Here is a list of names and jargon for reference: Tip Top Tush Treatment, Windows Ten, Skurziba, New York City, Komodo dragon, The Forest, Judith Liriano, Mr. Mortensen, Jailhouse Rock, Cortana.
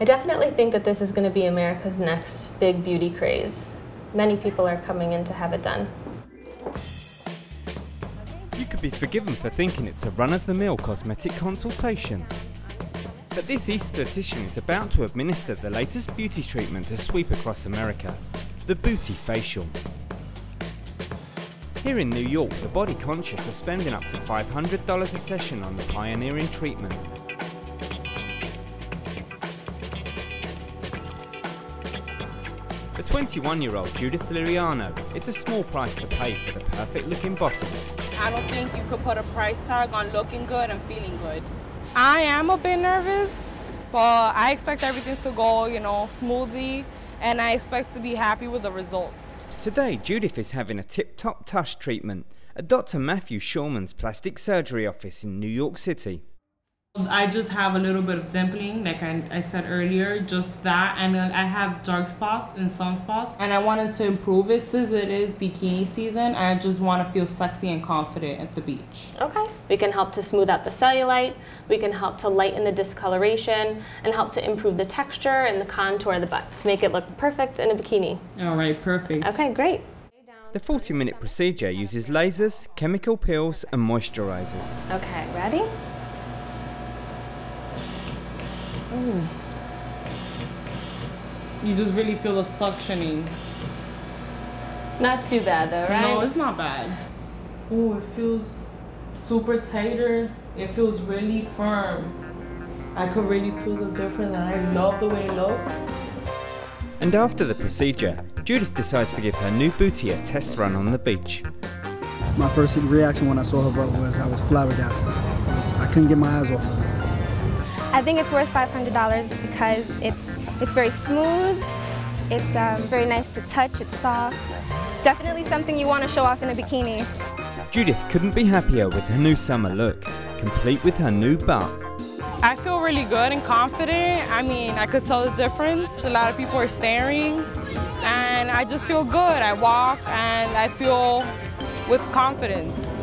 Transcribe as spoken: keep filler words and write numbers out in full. I definitely think that this is going to be America's next big beauty craze. Many people are coming in to have it done. You could be forgiven for thinking it's a run-of-the-mill cosmetic consultation. But this esthetician is about to administer the latest beauty treatment to sweep across America, the Booty Facial. Here in New York, the body conscious are spending up to five hundred dollars a session on the pioneering treatment. For twenty-one-year-old Judith Liriano, it's a small price to pay for the perfect-looking bottom. I don't think you could put a price tag on looking good and feeling good. I am a bit nervous, but I expect everything to go, you know, smoothly, and I expect to be happy with the results. Today, Judith is having a tip-top tush treatment at Doctor Matthew Shulman's plastic surgery office in New York City. I just have a little bit of dimpling, like I, I said earlier, just that, and then I have dark spots in some spots, and I wanted to improve it since it is bikini season. I just want to feel sexy and confident at the beach. Okay. We can help to smooth out the cellulite, we can help to lighten the discoloration, and help to improve the texture and the contour of the butt to make it look perfect in a bikini. All right, perfect. Okay, great. The forty-minute procedure uses lasers, chemical peels, and moisturizers. Okay, ready? Mm. You just really feel the suctioning. Not too bad though, right? No, it's not bad. Ooh, it feels super tighter. It feels really firm. I could really feel the difference, and I love the way it looks. And after the procedure, Judith decides to give her new booty a test run on the beach. My first reaction when I saw her butt was I was flabbergasted. I, was, I couldn't get my eyes off of her. I think it's worth five hundred dollars because it's, it's very smooth, it's um, very nice to touch, it's soft. Definitely something you want to show off in a bikini. Judith couldn't be happier with her new summer look, complete with her new butt. I feel really good and confident. I mean, I could tell the difference. A lot of people are staring, and I just feel good. I walk and I feel with confidence.